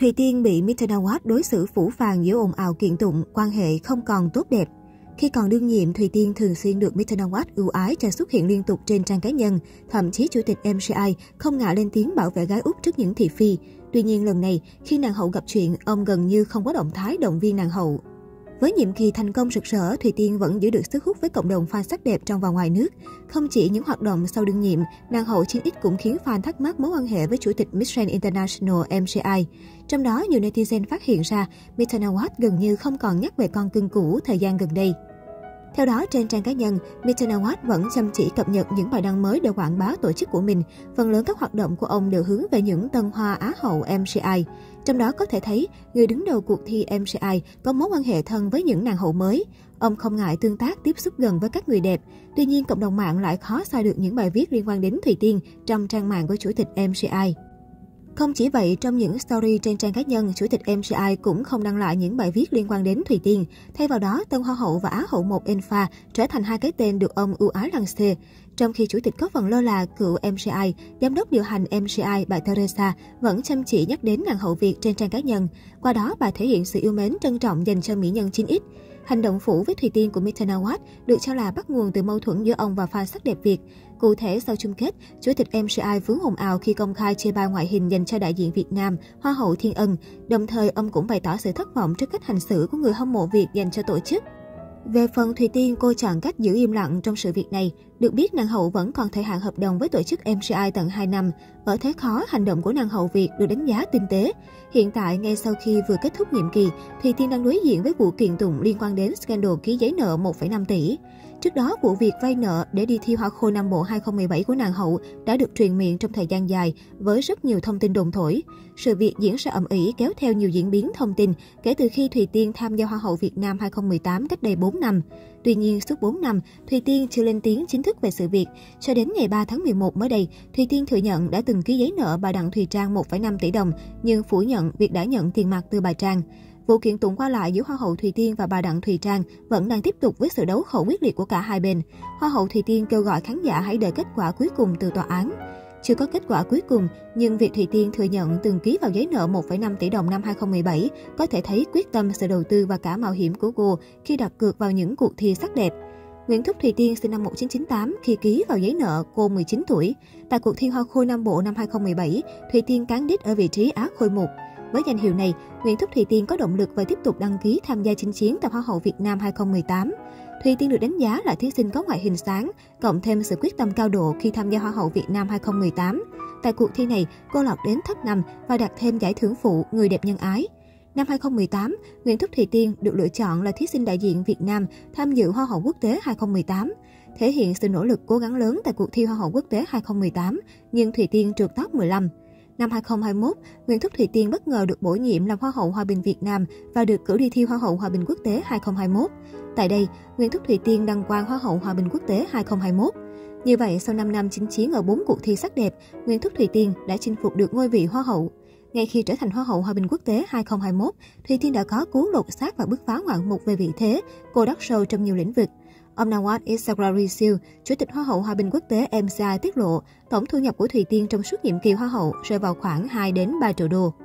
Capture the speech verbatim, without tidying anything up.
Thùy Tiên bị Miss Nawat đối xử phũ phàng giữa ồn ào kiện tụng, quan hệ không còn tốt đẹp. Khi còn đương nhiệm, Thùy Tiên thường xuyên được Miss Nawat ưu ái cho xuất hiện liên tục trên trang cá nhân, thậm chí chủ tịch em giê i không ngại lên tiếng bảo vệ gái Úc trước những thị phi. Tuy nhiên lần này, khi nàng hậu gặp chuyện, ông gần như không có động thái động viên nàng hậu. Với nhiệm kỳ thành công rực rỡ, Thùy Tiên vẫn giữ được sức hút với cộng đồng fan sắc đẹp trong và ngoài nước. Không chỉ những hoạt động sau đương nhiệm, nàng hậu chiến ít cũng khiến fan thắc mắc mối quan hệ với chủ tịch Miss Grand International em giê i. Trong đó, nhiều netizen phát hiện ra Miss Nawat gần như không còn nhắc về con cưng cũ thời gian gần đây. Theo đó, trên trang cá nhân, Miss Nawat vẫn chăm chỉ cập nhật những bài đăng mới để quảng bá tổ chức của mình. Phần lớn các hoạt động của ông đều hướng về những tân hoa Á hậu em giê i. Trong đó có thể thấy, người đứng đầu cuộc thi em giê i có mối quan hệ thân với những nàng hậu mới. Ông không ngại tương tác, tiếp xúc gần với các người đẹp. Tuy nhiên, cộng đồng mạng lại khó sai được những bài viết liên quan đến Thùy Tiên trong trang mạng của chủ tịch em giê i. Không chỉ vậy, trong những story trên trang cá nhân, chủ tịch em giê i cũng không đăng lại những bài viết liên quan đến Thùy Tiên. Thay vào đó, tân Hoa hậu và Á hậu một Enfa trở thành hai cái tên được ông ưu ái lăng xê. Trong khi chủ tịch có phần lơ là cựu em giê i, giám đốc điều hành em giê i bà Teresa vẫn chăm chỉ nhắc đến nàng hậu Việt trên trang cá nhân. Qua đó, bà thể hiện sự yêu mến trân trọng dành cho mỹ nhân chín x. Hành động phủ với Thùy Tiên của Miss Nawat được cho là bắt nguồn từ mâu thuẫn giữa ông và fan sắc đẹp Việt. Cụ thể, sau chung kết, chủ tịch em giê i vướng ồn ào khi công khai chê bai ngoại hình dành cho đại diện Việt Nam, Hoa hậu Thiên Ân. Đồng thời, ông cũng bày tỏ sự thất vọng trước cách hành xử của người hâm mộ Việt dành cho tổ chức. Về phần Thùy Tiên, cô chọn cách giữ im lặng trong sự việc này. Được biết, nàng hậu vẫn còn thời hạn hợp đồng với tổ chức em giê i tận hai năm. Ở thế khó, hành động của nàng hậu Việt được đánh giá tinh tế. Hiện tại, ngay sau khi vừa kết thúc nhiệm kỳ, Thùy Tiên đang đối diện với vụ kiện tụng liên quan đến scandal ký giấy nợ một phẩy năm tỷ. Trước đó, vụ việc vay nợ để đi thi Hoa khôi Nam bộ hai không một bảy của nàng hậu đã được truyền miệng trong thời gian dài với rất nhiều thông tin đồn thổi. Sự việc diễn ra ầm ĩ kéo theo nhiều diễn biến thông tin kể từ khi Thùy Tiên tham gia Hoa hậu Việt Nam hai không một tám cách đây bốn năm. Tuy nhiên, suốt bốn năm, Thùy Tiên chưa lên tiếng chính thức về sự việc. Cho đến ngày ba tháng mười một mới đây, Thùy Tiên thừa nhận đã từng ký giấy nợ bà Đặng Thùy Trang một phẩy năm tỷ đồng, nhưng phủ nhận việc đã nhận tiền mặt từ bà Trang. Vụ kiện tụng qua lại giữa Hoa hậu Thùy Tiên và bà Đặng Thùy Trang vẫn đang tiếp tục với sự đấu khẩu quyết liệt của cả hai bên. Hoa hậu Thùy Tiên kêu gọi khán giả hãy đợi kết quả cuối cùng từ tòa án. Chưa có kết quả cuối cùng, nhưng việc Thùy Tiên thừa nhận từng ký vào giấy nợ một phẩy năm tỷ đồng năm hai không một bảy có thể thấy quyết tâm, sự đầu tư và cả mạo hiểm của cô khi đặt cược vào những cuộc thi sắc đẹp. Nguyễn Thúc Thùy Tiên sinh năm một nghìn chín trăm chín mươi tám, khi ký vào giấy nợ, cô mười chín tuổi. Tại cuộc thi Hoa khôi Nam bộ năm hai không một bảy, Thùy Tiên cán đích ở vị trí Á khôi một. Với danh hiệu này, Nguyễn Thúc Thùy Tiên có động lực và tiếp tục đăng ký tham gia chinh chiến tại Hoa hậu Việt Nam hai không một tám. Thùy Tiên được đánh giá là thí sinh có ngoại hình sáng, cộng thêm sự quyết tâm cao độ khi tham gia Hoa hậu Việt Nam hai không một tám. Tại cuộc thi này, cô lọt đến top năm và đạt thêm giải thưởng phụ Người đẹp nhân ái. Năm hai không một tám, Nguyễn Thúc Thùy Tiên được lựa chọn là thí sinh đại diện Việt Nam tham dự Hoa hậu quốc tế hai không một tám. Thể hiện sự nỗ lực cố gắng lớn tại cuộc thi Hoa hậu quốc tế hai không một tám, nhưng Thùy Tiên trượt top mười lăm. Năm hai không hai mốt, Nguyễn Thúc Thùy Tiên bất ngờ được bổ nhiệm làm Hoa hậu Hòa bình Việt Nam và được cử đi thi Hoa hậu Hòa bình Quốc tế hai không hai mốt. Tại đây, Nguyễn Thúc Thùy Tiên đăng quang Hoa hậu Hòa bình Quốc tế hai không hai mốt. Như vậy, sau năm năm chinh chiến ở bốn cuộc thi sắc đẹp, Nguyễn Thúc Thùy Tiên đã chinh phục được ngôi vị Hoa hậu. Ngay khi trở thành Hoa hậu Hòa bình Quốc tế hai không hai mốt, Thùy Tiên đã có cuốn lột xác và bứt phá ngoạn mục về vị thế, cô đắc sâu trong nhiều lĩnh vực. Ông Nawat Isarawiriyil, Chủ tịch Hoa hậu Hòa bình Quốc tế em giê i tiết lộ, tổng thu nhập của Thùy Tiên trong suốt nhiệm kỳ Hoa hậu rơi vào khoảng hai đến ba triệu đô.